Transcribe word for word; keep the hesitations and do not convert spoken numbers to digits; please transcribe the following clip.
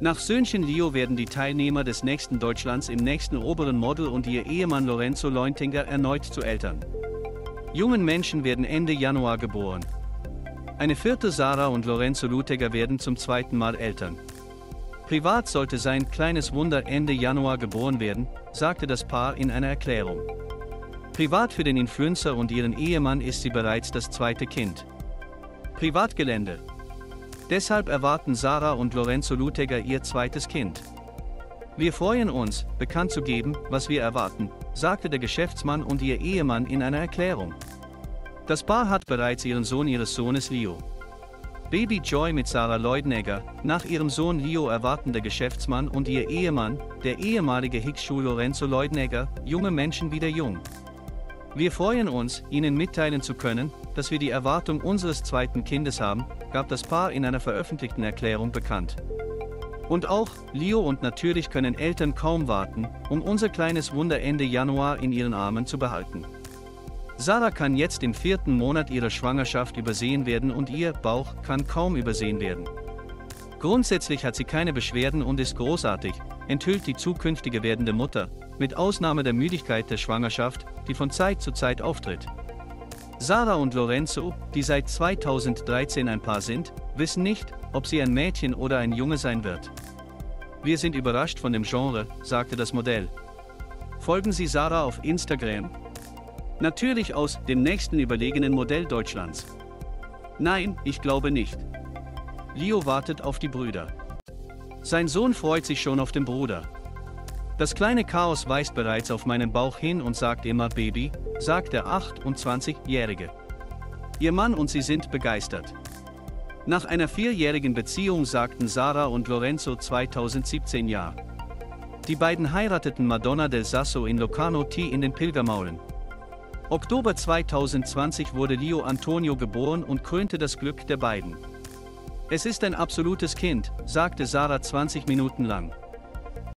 Nach Söhnchen Lio werden die Teilnehmer des nächsten Deutschlands im nächsten oberen Model und ihr Ehemann Lorenzo Leutenegger erneut zu Eltern. Jungen Menschen werden Ende Januar geboren. Eine vierte Sara und Lorenzo Leutenegger werden zum zweiten Mal Eltern. Privat sollte sein kleines Wunder Ende Januar geboren werden, sagte das Paar in einer Erklärung. Privat für den Influencer und ihren Ehemann ist sie bereits das zweite Kind. Privatgelände. Deshalb erwarten Sara und Lorenzo Leutenegger ihr zweites Kind. Wir freuen uns, bekannt zu geben, was wir erwarten, sagte der Geschäftsmann und ihr Ehemann in einer Erklärung. Das Paar hat bereits ihren Sohn ihres Sohnes Lio. Baby Joy mit Sara Leutenegger. Nach ihrem Sohn Lio erwarten der Geschäftsmann und ihr Ehemann, der ehemalige Hickschuh Lorenzo Leutenegger, junge Menschen wieder jung. Wir freuen uns, Ihnen mitteilen zu können, dass wir die Erwartung unseres zweiten Kindes haben, gab das Paar in einer veröffentlichten Erklärung bekannt. Und auch, Lio und natürlich können Eltern kaum warten, um unser kleines Wunder Ende Januar in ihren Armen zu behalten. Sara kann jetzt im vierten Monat ihrer Schwangerschaft übersehen werden und ihr Bauch kann kaum übersehen werden. Grundsätzlich hat sie keine Beschwerden und ist großartig, enthüllt die zukünftige werdende Mutter, mit Ausnahme der Müdigkeit der Schwangerschaft, die von Zeit zu Zeit auftritt. Sara und Lorenzo, die seit zweitausenddreizehn ein Paar sind, wissen nicht, ob sie ein Mädchen oder ein Junge sein wird. Wir sind überrascht von dem Genre, sagte das Modell. Folgen Sie Sara auf Instagram. Natürlich aus dem nächsten überlegenen Modell Deutschlands. Nein, ich glaube nicht. Lio wartet auf die Brüder. Sein Sohn freut sich schon auf den Bruder. Das kleine Chaos weist bereits auf meinen Bauch hin und sagt immer Baby, sagt der achtundzwanzigjährige. Ihr Mann und sie sind begeistert. Nach einer vierjährigen Beziehung sagten Sara und Lorenzo zweitausendsiebzehn ja. Die beiden heirateten Madonna del Sasso in Locarno in den Pilgermaulen. Oktober zweitausendzwanzig wurde Lio Antonio geboren und krönte das Glück der beiden. Es ist ein absolutes Kind, sagte Sara zwanzig Minuten lang.